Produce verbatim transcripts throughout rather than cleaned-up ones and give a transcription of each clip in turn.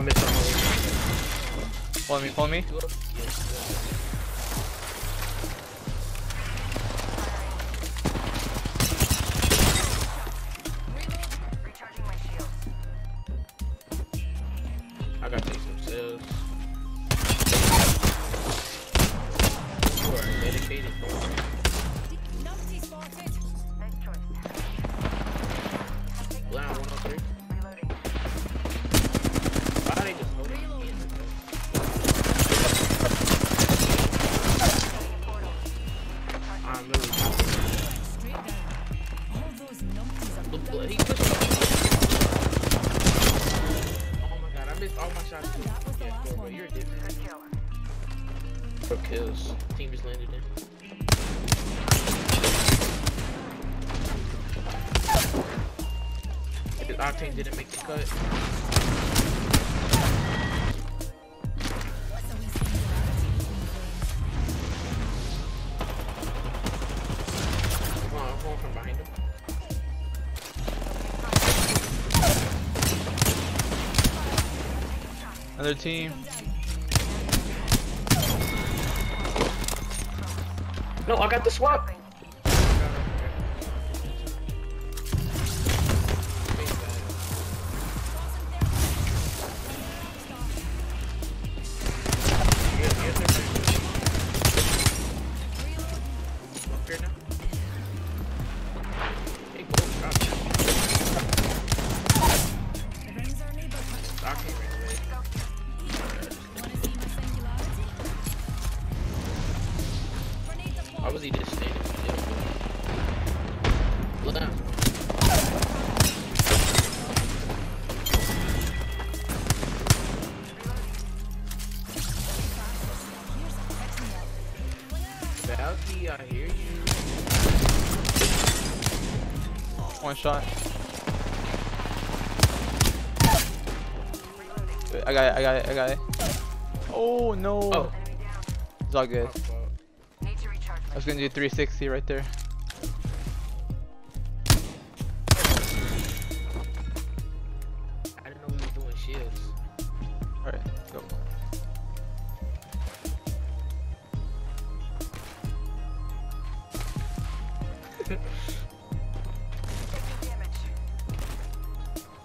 I missed on my way. Follow me, follow me. I gotta take some sales. You are medicated, kills. Team just landed in. Because Octane didn't make the cut. Come on, I'm going from behind him. Another team. No, I got the swap. Valky, I hear you. One shot. I got it, I got it, I got it. Oh no. Oh. It's all good. I was gonna do three sixty right there. I didn't know we were doing shields. Alright, let's go.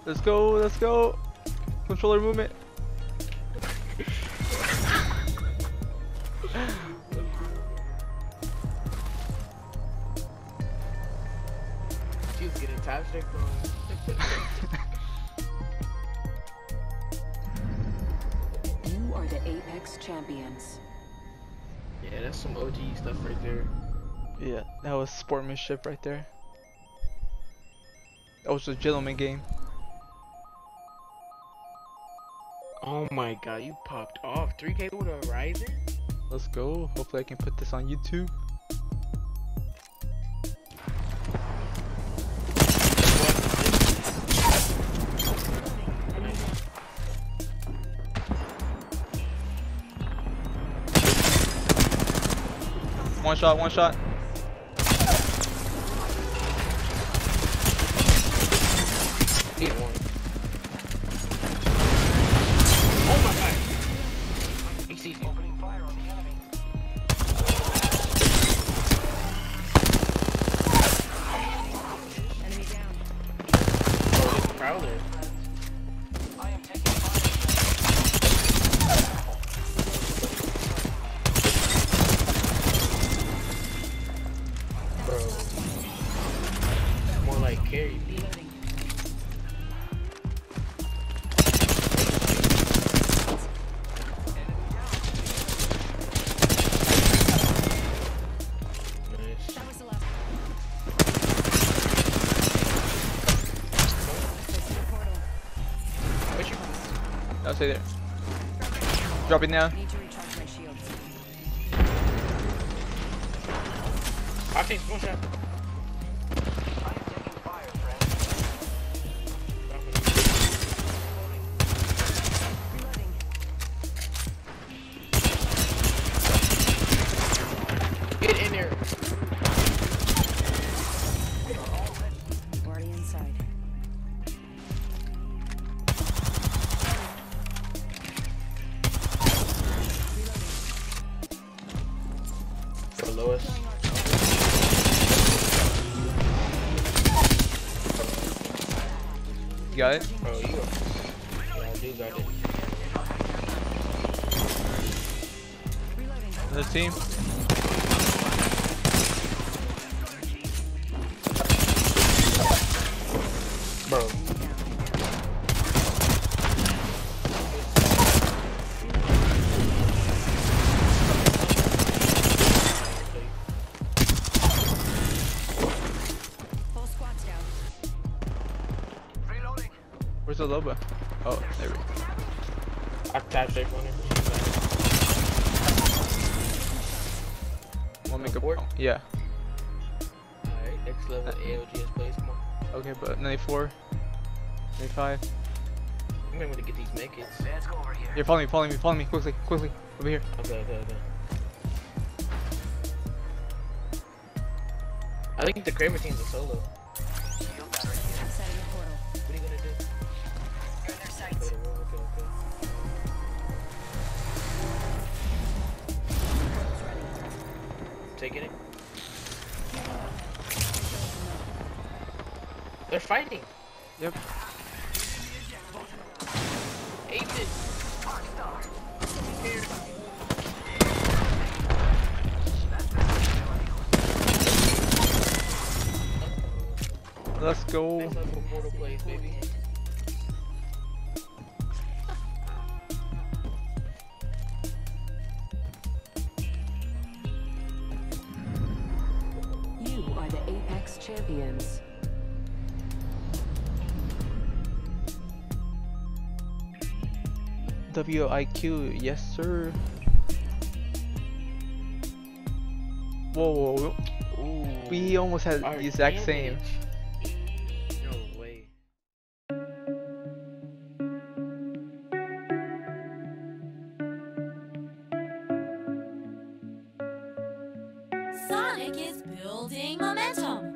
Let's go, let's go. Controller movement. She's getting tactic You are the Apex Champions. Yeah, that's some O G stuff right there. Yeah, that was sportsmanship right there. That was a gentleman game. Oh my god, you popped off. three K with a Ryzen? Let's go. Hopefully I can put this on YouTube. One shot, one shot. I'll stay there. Drop it now. I think one shot. Get in there. Already inside. lowest. You got it? Oh, you got it. Yeah, I do got it. The team. Bro. Where's the Loba? Oh, there we go. Octane shape on it. Make a board? Yeah. Alright, next level A O G is place. Come on. Okay, but ninety-four. ninety-five. I'm gonna get these naked. Let's go over here. You're following me, following me, following me. Quickly, quickly. Over here. Okay, okay, okay. I think the Kramer team's a solo. Taking it. They're fighting. Yep. Apex. Let's go. Next level portal plays, baby. Apex Champions. W I Q, yes sir. Whoa, whoa, whoa. Ooh, we almost had the exact same. No way. Sonic is building momentum.